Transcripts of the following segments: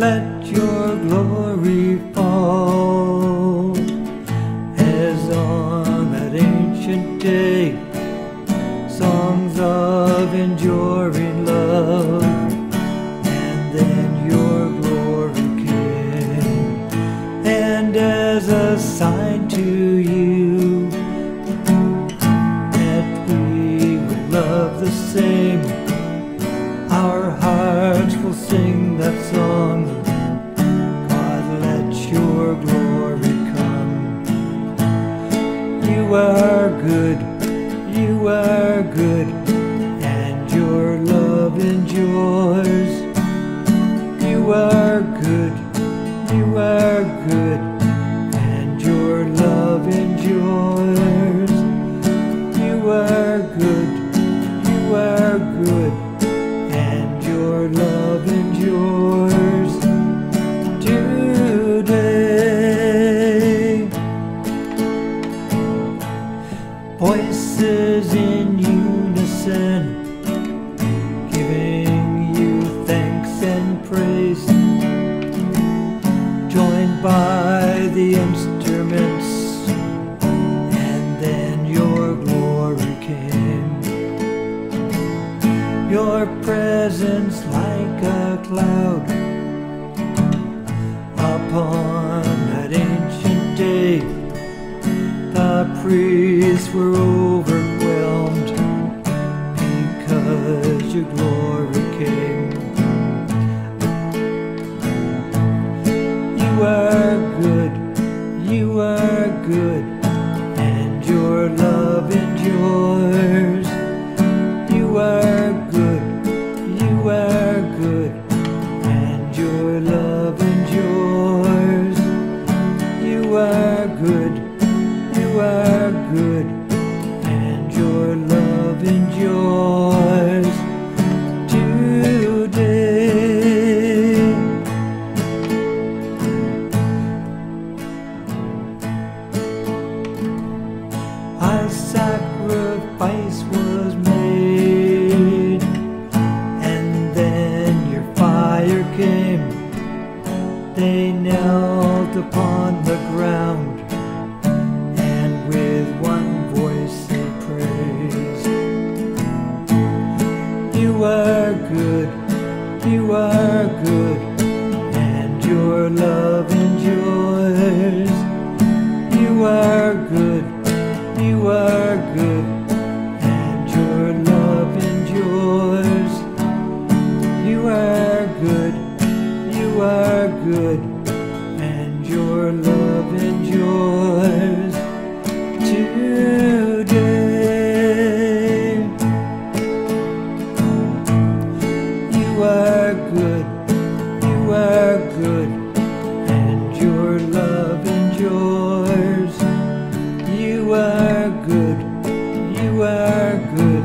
let your glory fall, as on that ancient day, songs of enduring love, and then your glory came, and as a sign to you that we would love the same, our hearts will sing that song. God, let your glory come. You are good, you are good, and your love endures. You are good, you are good, and your love endures. You are good, you are good, and your love endures today. Voices in unison, giving you thanks and praise, joined by the instruments, and then your glory came. Your presence like a cloud upon that ancient day, the priests were overwhelmed because your glory came. You are good, and your love endures. You are good, you are good, and your love endures. You are good, you are good, and your love endures today. A sacrifice was made, came. They knelt upon the ground, and with one voice they praised. You are good, you are good, and your love endures. You are good, you are good, and your love endures. You are good, you are good, and your love endures today. You are good, you are good, and your love endures. You are good, you are good,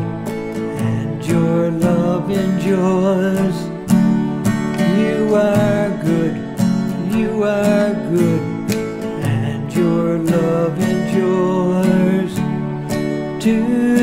and your love endures. You are good, you are good, and your love endures too.